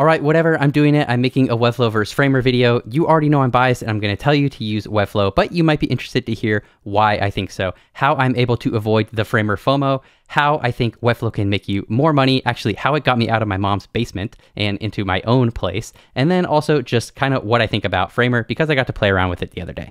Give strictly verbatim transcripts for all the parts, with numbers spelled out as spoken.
All right, whatever, I'm doing it. I'm making a Webflow versus Framer video. You already know I'm biased and I'm gonna tell you to use Webflow, but you might be interested to hear why I think so, how I'm able to avoid the Framer FOMO, how I think Webflow can make you more money, actually how it got me out of my mom's basement and into my own place, and then also just kind of what I think about Framer because I got to play around with it the other day.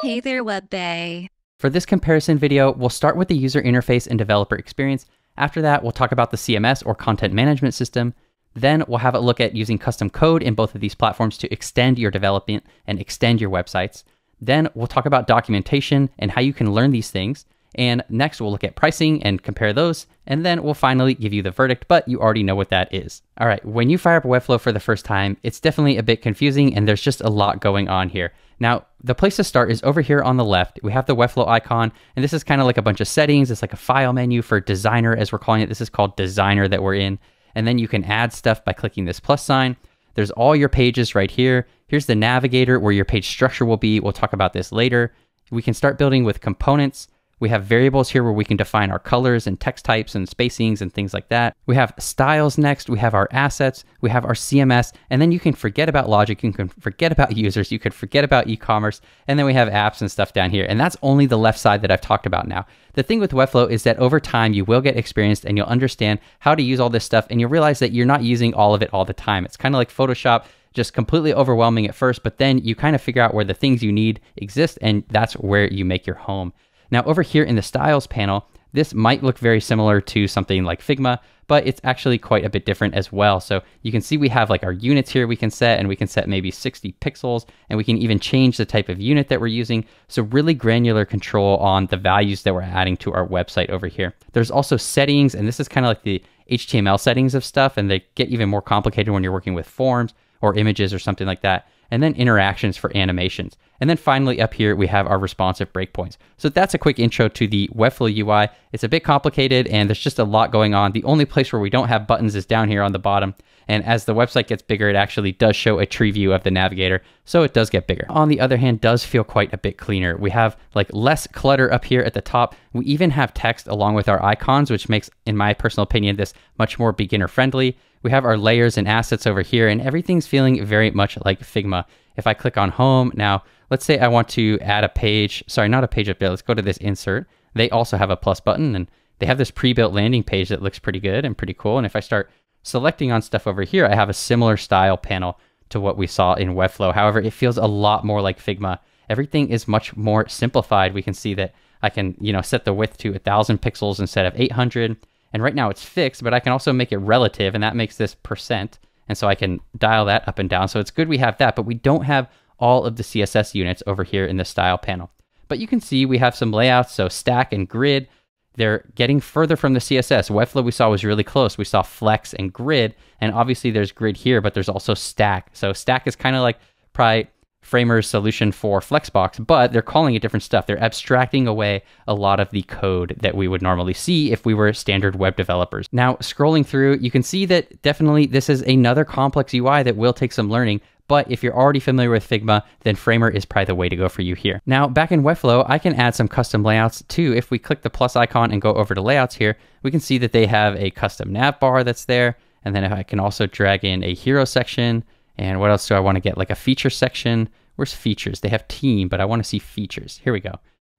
Hey there, WebBay. For this comparison video, we'll start with the user interface and developer experience. After that, we'll talk about the C M S or content management system. Then we'll have a look at using custom code in both of these platforms to extend your development and extend your websites. Then we'll talk about documentation and how you can learn these things. And next we'll look at pricing and compare those. And then we'll finally give you the verdict, but you already know what that is. All right, when you fire up Webflow for the first time, it's definitely a bit confusing and there's just a lot going on here. Now, the place to start is over here on the left. We have the Webflow icon, and this is kind of like a bunch of settings. It's like a file menu for Designer, as we're calling it. This is called Designer that we're in. And then you can add stuff by clicking this plus sign. There's all your pages right here. Here's the navigator where your page structure will be. We'll talk about this later. We can start building with components. We have variables here where we can define our colors and text types and spacings and things like that. We have styles next. We have our assets. We have our C M S. And then you can forget about logic. You can forget about users. You can forget about e-commerce. And then we have apps and stuff down here. And that's only the left side that I've talked about now. The thing with Webflow is that over time, you will get experienced and you'll understand how to use all this stuff. And you'll realize that you're not using all of it all the time. It's kind of like Photoshop, just completely overwhelming at first, but then you kind of figure out where the things you need exist. And that's where you make your home. Now over here in the styles panel, this might look very similar to something like Figma, but it's actually quite a bit different as well. So you can see we have like our units here we can set, and we can set maybe sixty pixels, and we can even change the type of unit that we're using. So really granular control on the values that we're adding to our website over here. There's also settings, and this is kind of like the H T M L settings of stuff, and they get even more complicated when you're working with forms or images or something like that. And then interactions for animations. And then finally up here, we have our responsive breakpoints. So that's a quick intro to the Webflow U I. It's a bit complicated and there's just a lot going on. The only place where we don't have buttons is down here on the bottom. And as the website gets bigger, it actually does show a tree view of the navigator. So it does get bigger. On the other hand, does feel quite a bit cleaner. We have like less clutter up here at the top. We even have text along with our icons, which makes, in my personal opinion, this much more beginner friendly. We have our layers and assets over here, and everything's feeling very much like Figma. If I click on home now, let's say I want to add a page, sorry, not a page up there, let's go to this insert. They also have a plus button and they have this pre-built landing page that looks pretty good and pretty cool. And if I start selecting on stuff over here, I have a similar style panel to what we saw in Webflow. However, it feels a lot more like Figma. Everything is much more simplified. We can see that I can, you know, set the width to a thousand pixels instead of eight hundred. And right now it's fixed, but I can also make it relative, and that makes this percent. And so I can dial that up and down. So it's good we have that, but we don't have all of the C S S units over here in the style panel. But you can see we have some layouts, so stack and grid, they're getting further from the C S S. Webflow we saw was really close. We saw flex and grid, and obviously there's grid here, but there's also stack. So stack is kind of like probably Framer's solution for Flexbox, but they're calling it different stuff. They're abstracting away a lot of the code that we would normally see if we were standard web developers. Now, scrolling through, you can see that definitely this is another complex U I that will take some learning, but if you're already familiar with Figma, then Framer is probably the way to go for you here. Now, back in Webflow, I can add some custom layouts too. If we click the plus icon and go over to layouts here, we can see that they have a custom nav bar that's there. And then if I can also drag in a hero section, and what else do I want to get? Like a feature section. Where's features? They have team, but I want to see features. Here we go.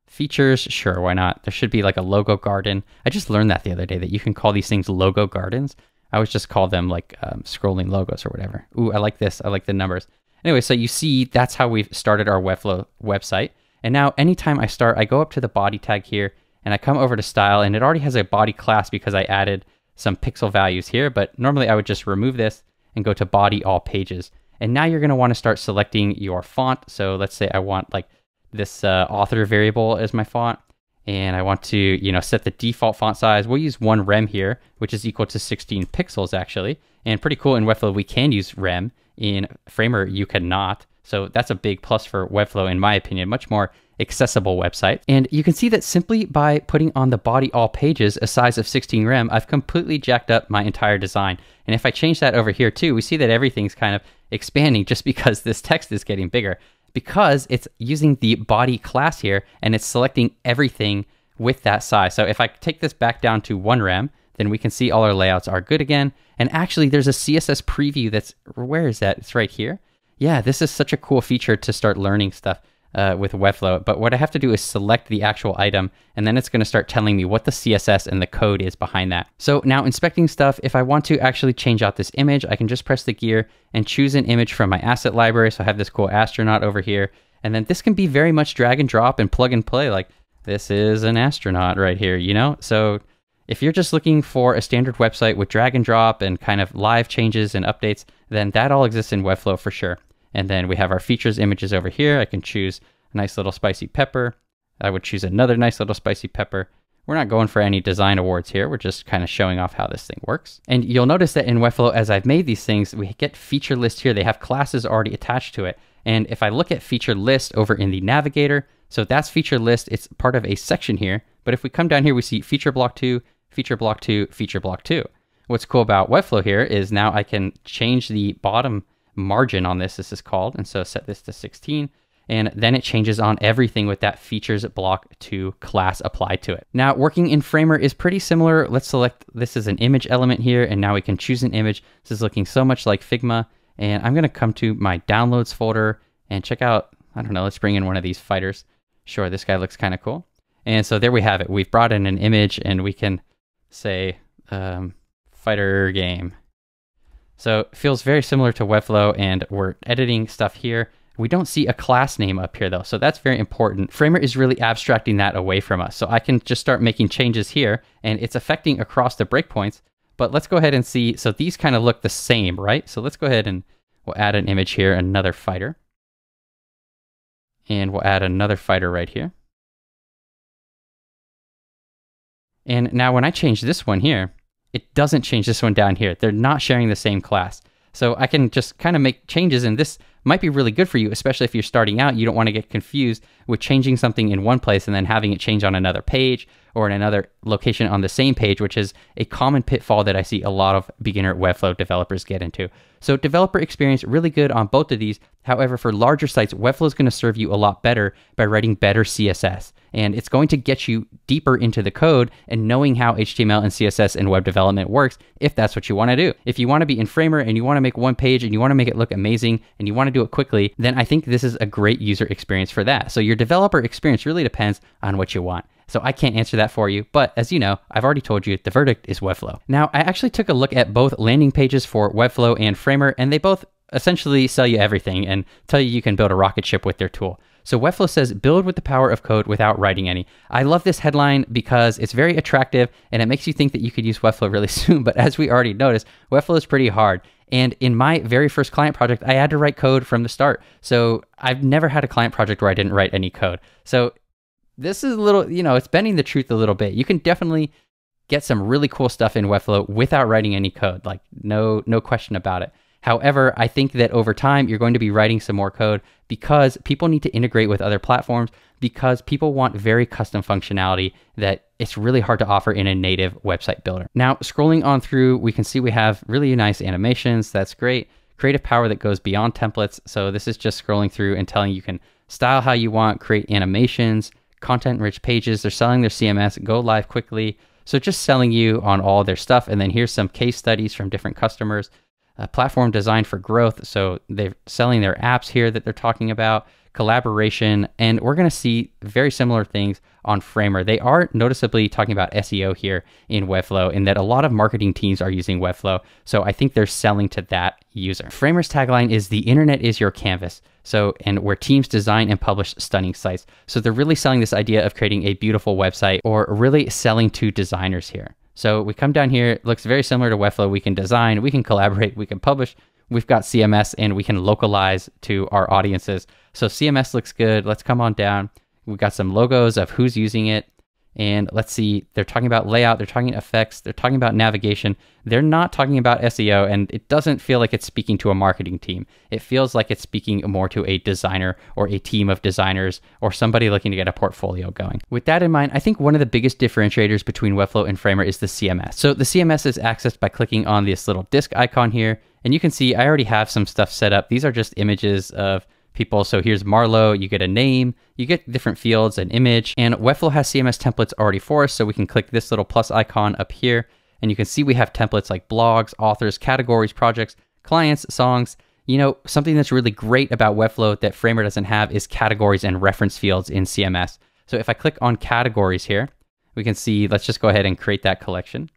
Features, sure, why not? There should be like a logo garden. I just learned that the other day that you can call these things logo gardens. I always just call them like um, scrolling logos or whatever. Ooh, I like this. I like the numbers. Anyway, so you see that's how we've started our Webflow website. And now anytime I start, I go up to the body tag here and I come over to style, and it already has a body class because I added some pixel values here, but normally I would just remove this and go to body all pages. And now you're gonna wanna start selecting your font. So let's say I want like this uh, author variable as my font, and I want to, you know, set the default font size. We'll use one rem here, which is equal to sixteen pixels actually. And pretty cool, in Webflow we can use rem, in Framer you cannot. So that's a big plus for Webflow in my opinion, much more accessible website. And you can see that simply by putting on the body all pages a size of sixteen rem, I've completely jacked up my entire design. And if I change that over here too, we see that everything's kind of expanding just because this text is getting bigger, because it's using the body class here and it's selecting everything with that size. So if I take this back down to one rem, then we can see all our layouts are good again. And actually there's a C S S preview that's, where is that? It's right here. Yeah, this is such a cool feature to start learning stuff uh, with Webflow. But what I have to do is select the actual item, and then it's gonna start telling me what the C S S and the code is behind that. So now inspecting stuff, if I want to actually change out this image, I can just press the gear and choose an image from my asset library. So I have this cool astronaut over here. And then this can be very much drag and drop and plug and play. Like this is an astronaut right here, you know? So if you're just looking for a standard website with drag and drop and kind of live changes and updates, then that all exists in Webflow for sure. And then we have our features images over here. I can choose a nice little spicy pepper. I would choose another nice little spicy pepper. We're not going for any design awards here. We're just kind of showing off how this thing works. And you'll notice that in Webflow, as I've made these things, we get feature list here. They have classes already attached to it. And if I look at feature list over in the navigator, so that's feature list, it's part of a section here. But if we come down here, we see feature block two, feature block two, feature block two. What's cool about Webflow here is now I can change the bottom margin on this, this is called. And so set this to sixteen. And then it changes on everything with that features block two class applied to it. Now working in Framer is pretty similar. Let's select, this is an image element here. And now we can choose an image. This is looking so much like Figma. And I'm gonna come to my downloads folder and check out, I don't know, let's bring in one of these fighters. Sure, this guy looks kind of cool. And so there we have it. We've brought in an image and we can say um, fighter game. So it feels very similar to Webflow, and we're editing stuff here. We don't see a class name up here though, so that's very important. Framer is really abstracting that away from us. So I can just start making changes here, and it's affecting across the breakpoints. But let's go ahead and see, so these kind of look the same, right? So let's go ahead and we'll add an image here, another fighter. And we'll add another fighter right here. And now when I change this one here, it doesn't change this one down here. They're not sharing the same class. So I can just kind of make changes, and this might be really good for you, especially if you're starting out. You don't want to get confused with changing something in one place and then having it change on another page or in another location on the same page, which is a common pitfall that I see a lot of beginner Webflow developers get into. So developer experience, really good on both of these. However, for larger sites, Webflow is going to serve you a lot better by writing better C S S. And it's going to get you deeper into the code and knowing how H T M L and C S S and web development works, if that's what you want to do. If you want to be in Framer and you want to make one page and you want to make it look amazing and you want to do it quickly, then I think this is a great user experience for that. So your developer experience really depends on what you want. So I can't answer that for you, but as you know, I've already told you the verdict is Webflow. Now, I actually took a look at both landing pages for Webflow and Framer, and they both essentially sell you everything and tell you you can build a rocket ship with their tool. So Webflow says, build with the power of code without writing any. I love this headline because it's very attractive and it makes you think that you could use Webflow really soon, but as we already noticed, Webflow is pretty hard. And in my very first client project, I had to write code from the start. So I've never had a client project where I didn't write any code. So this is a little, you know, it's bending the truth a little bit. You can definitely get some really cool stuff in Webflow without writing any code, like no, no question about it. However, I think that over time, you're going to be writing some more code because people need to integrate with other platforms, because people want very custom functionality that it's really hard to offer in a native website builder. Now, scrolling on through, we can see we have really nice animations. That's great. Creative power that goes beyond templates. So this is just scrolling through and telling you can style how you want, create animations, content-rich pages. They're selling their C M S, go live quickly. So just selling you on all their stuff. And then here's some case studies from different customers. A platform designed for growth. So they're selling their apps here that they're talking about, collaboration, and we're gonna see very similar things on Framer. They are noticeably talking about S E O here in Webflow, and that a lot of marketing teams are using Webflow. So I think they're selling to that user. Framer's tagline is the internet is your canvas. So, and where teams design and publish stunning sites. So they're really selling this idea of creating a beautiful website, or really selling to designers here. So we come down here, it looks very similar to Webflow. We can design, we can collaborate, we can publish. We've got C M S and we can localize to our audiences. So C M S looks good. Let's come on down. We've got some logos of who's using it. And let's see, they're talking about layout, they're talking effects, they're talking about navigation. They're not talking about S E O, and it doesn't feel like it's speaking to a marketing team. It feels like it's speaking more to a designer or a team of designers or somebody looking to get a portfolio going. With that in mind, I think one of the biggest differentiators between Webflow and Framer is the C M S. So the C M S is accessed by clicking on this little disc icon here. And you can see I already have some stuff set up. These are just images of people. So here's Marlo, you get a name, you get different fields, an image, and Webflow has C M S templates already for us. So we can click this little plus icon up here And you can see we have templates like blogs, authors, categories, projects, clients, songs. You know, something that's really great about Webflow that Framer doesn't have is categories and reference fields in C M S. So if I click on categories here, we can see, let's just go ahead and create that collection.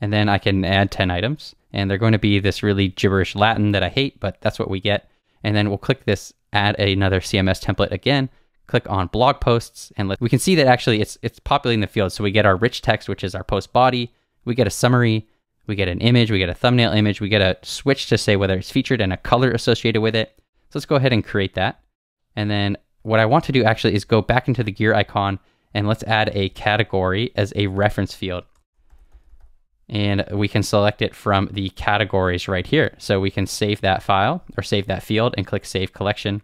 And then I can add ten items, and they're going to be this really gibberish Latin that I hate, but that's what we get. And then we'll click this, add another C M S template again, click on blog posts, and let, we can see that actually it's, it's populating the field. So we get our rich text, which is our post body, we get a summary, we get an image, we get a thumbnail image, we get a switch to say whether it's featured and a color associated with it. So let's go ahead and create that. And then what I want to do actually is go back into the gear icon and let's add a category as a reference field. And we can select it from the categories right here. So we can save that file or save that field and click Save Collection.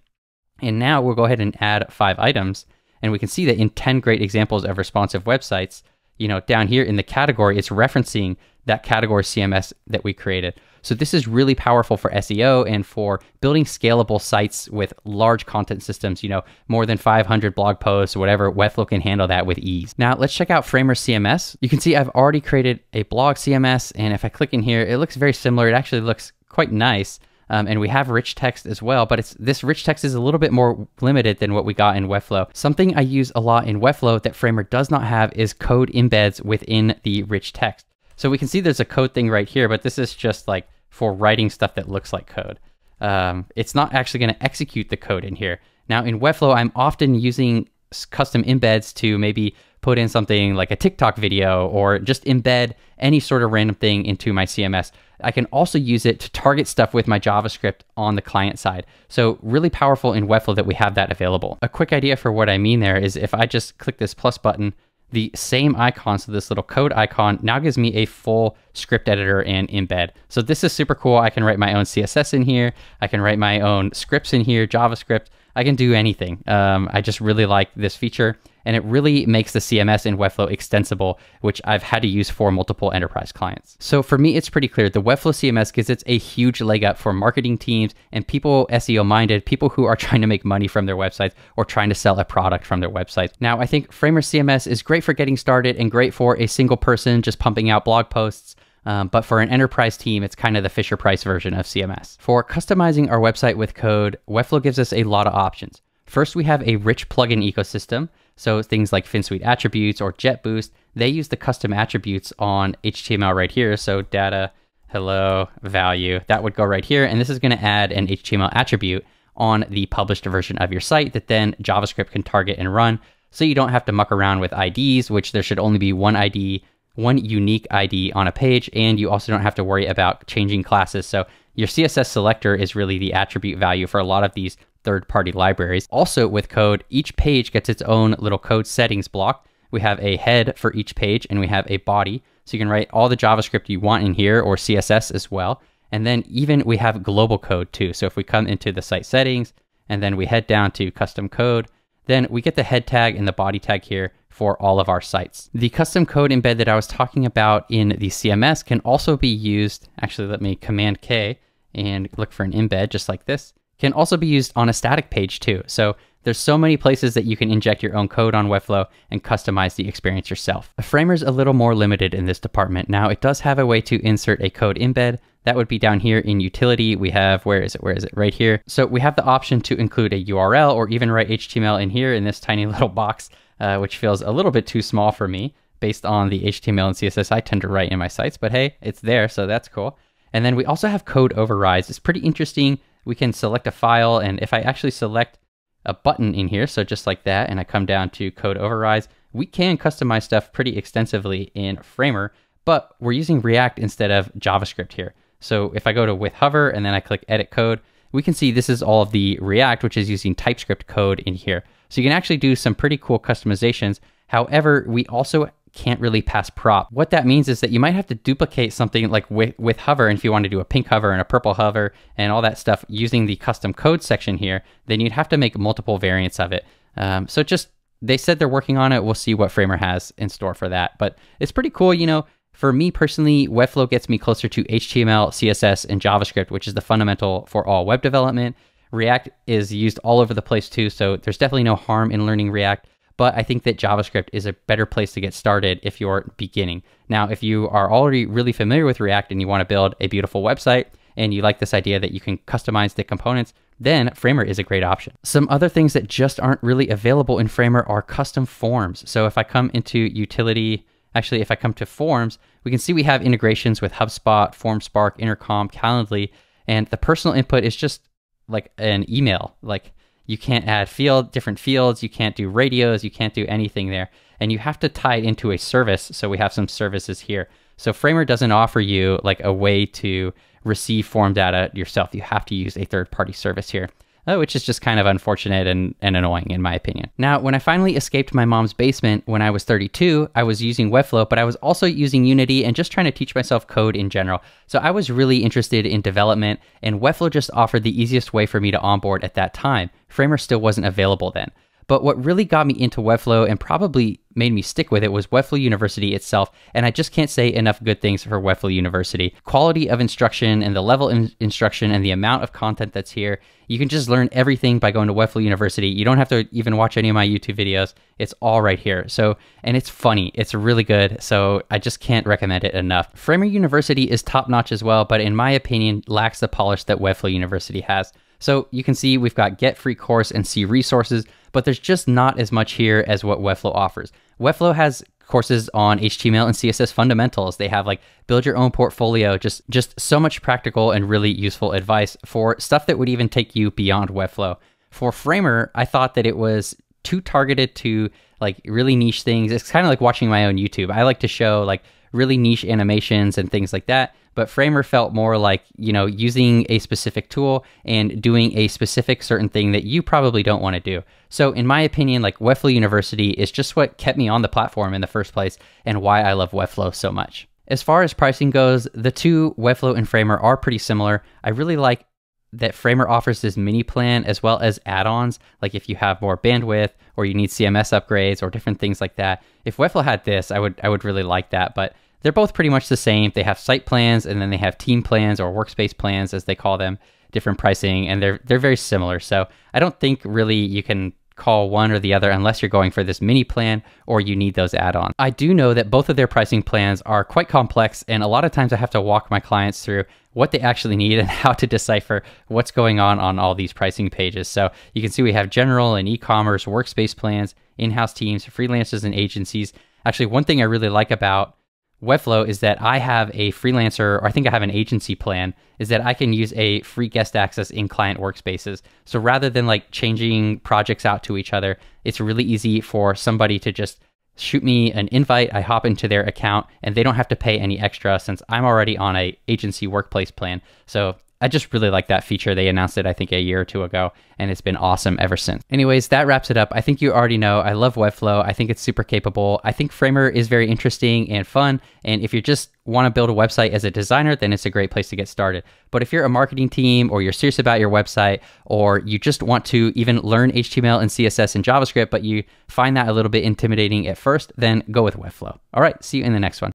And now we'll go ahead and add five items. And we can see that in ten great examples of responsive websites, you know, down here in the category, it's referencing that category C M S that we created. So this is really powerful for S E O and for building scalable sites with large content systems, you know, more than five hundred blog posts or whatever. Webflow can handle that with ease. Now let's check out Framer C M S. You can see I've already created a blog C M S, and if I click in here, it looks very similar. It actually looks quite nice. Um, and we have rich text as well, but it's this rich text is a little bit more limited than what we got in Webflow. Something I use a lot in Webflow that Framer does not have is code embeds within the rich text. So we can see there's a code thing right here, but this is just like for writing stuff that looks like code. Um, it's not actually going to execute the code in here. Now in Webflow, I'm often using custom embeds to maybe put in something like a TikTok video or just embed any sort of random thing into my C M S. I can also use it to target stuff with my JavaScript on the client side. So really powerful in Webflow that we have that available. A quick idea for what I mean there is if I just click this plus button, the same icon, so this little code icon, now gives me a full script editor and embed. So this is super cool. I can write my own C S S in here. I can write my own scripts in here, JavaScript. I can do anything. Um, I just really like this feature, and it really makes the C M S in Webflow extensible, which I've had to use for multiple enterprise clients. So for me, it's pretty clear the Webflow C M S gives it a huge leg up for marketing teams and people S E O minded, people who are trying to make money from their websites or trying to sell a product from their websites. Now, I think Framer C M S is great for getting started and great for a single person just pumping out blog posts. Um, but for an enterprise team, it's kind of the Fisher-Price version of C M S. For customizing our website with code, Webflow gives us a lot of options. First, we have a rich plugin ecosystem. So things like Finsweet attributes or JetBoost, they use the custom attributes on H T M L right here. So data, hello, value, that would go right here. And this is going to add an H T M L attribute on the published version of your site that then JavaScript can target and run. So you don't have to muck around with I Ds, which there should only be one I D, one unique I D on a page, and you also don't have to worry about changing classes. So your C S S selector is really the attribute value for a lot of these third-party libraries. Also with code, each page gets its own little code settings block. We have a head for each page and we have a body. So you can write all the JavaScript you want in here or C S S as well. And then even we have global code too. So if we come into the site settings and then we head down to custom code, then we get the head tag and the body tag here for all of our sites. The custom code embed that I was talking about in the C M S can also be used, actually let me Command K and look for an embed just like this, can also be used on a static page too. So there's so many places that you can inject your own code on Webflow and customize the experience yourself. Framer's a little more limited in this department. Now it does have a way to insert a code embed. That would be down here in utility. We have, where is it, where is it, right here. So we have the option to include a U R L or even write H T M L in here in this tiny little box, uh, which feels a little bit too small for me based on the H T M L and C S S I tend to write in my sites, but hey, it's there, so that's cool. And then we also have code overrides. It's pretty interesting. We can select a file, and if I actually select a button in here, so just like that, and I come down to code overrides, we can customize stuff pretty extensively in Framer, but we're using React instead of JavaScript here. So if I go to with hover and then I click edit code, we can see this is all of the React, which is using TypeScript code in here. So you can actually do some pretty cool customizations. However, we also can't really pass prop. What that means is that you might have to duplicate something like with, with hover, and if you want to do a pink hover and a purple hover and all that stuff using the custom code section here, then you'd have to make multiple variants of it. Um, so just, they said they're working on it. We'll see what Framer has in store for that, but it's pretty cool. You know, for me personally, Webflow gets me closer to H T M L, C S S, and JavaScript, which is the fundamental for all web development. React is used all over the place too, so there's definitely no harm in learning React, but I think that JavaScript is a better place to get started if you're beginning. Now, if you are already really familiar with React and you want to build a beautiful website and you like this idea that you can customize the components, then Framer is a great option. Some other things that just aren't really available in Framer are custom forms. So if I come into utility, actually, if I come to forms, we can see we have integrations with HubSpot, FormSpark, Intercom, Calendly, and the personal input is just like an email. Like you can't add field, different fields, you can't do radios, you can't do anything there. And you have to tie it into a service. So we have some services here. So Framer doesn't offer you like a way to receive form data yourself. You have to use a third-party service here, which is just kind of unfortunate and, and annoying in my opinion. Now, when I finally escaped my mom's basement when I was thirty-two, I was using Webflow, but I was also using Unity and just trying to teach myself code in general. So I was really interested in development, and Webflow just offered the easiest way for me to onboard at that time. Framer still wasn't available then. But what really got me into Webflow and probably made me stick with it was Webflow University itself, and I just can't say enough good things for Webflow University. Quality of instruction and the level of instruction and the amount of content that's here, you can just learn everything by going to Webflow University. You don't have to even watch any of my YouTube videos. It's all right here. So, and it's funny, it's really good, so I just can't recommend it enough. Framer University is top-notch as well, but in my opinion, lacks the polish that Webflow University has. So you can see we've got get free course and see resources, but there's just not as much here as what Webflow offers. Webflow has courses on H T M L and C S S fundamentals. They have like build your own portfolio, just, just so much practical and really useful advice for stuff that would even take you beyond Webflow. For Framer, I thought that it was too targeted to like really niche things. It's kind of like watching my own YouTube. I like to show like really niche animations and things like that. But Framer felt more like, you know, using a specific tool and doing a specific certain thing that you probably don't want to do. So in my opinion, like Webflow University is just what kept me on the platform in the first place and why I love Webflow so much. As far as pricing goes, the two, Webflow and Framer, are pretty similar. I really like that Framer offers this mini plan as well as add-ons, like if you have more bandwidth or you need C M S upgrades or different things like that. If Webflow had this, I would, I would really like that, but they're both pretty much the same. They have site plans and then they have team plans or workspace plans as they call them, different pricing, and they're they're very similar. So I don't think really you can call one or the other unless you're going for this mini plan or you need those add-ons. I do know that both of their pricing plans are quite complex, and a lot of times I have to walk my clients through what they actually need and how to decipher what's going on on all these pricing pages. So you can see we have general and e-commerce, workspace plans, in-house teams, freelancers and agencies. Actually, one thing I really like about Webflow is that I have a freelancer, or I think I have an agency plan, is that I can use a free guest access in client workspaces. So rather than like changing projects out to each other, it's really easy for somebody to just shoot me an invite, I hop into their account, and they don't have to pay any extra since I'm already on a agency workplace plan. So I just really like that feature. They announced it, I think, a year or two ago, and it's been awesome ever since. Anyways, that wraps it up. I think you already know I love Webflow. I think it's super capable. I think Framer is very interesting and fun, and if you just want to build a website as a designer, then it's a great place to get started. But if you're a marketing team or you're serious about your website, or you just want to even learn H T M L and C S S and JavaScript, but you find that a little bit intimidating at first, then go with Webflow. All right, see you in the next one.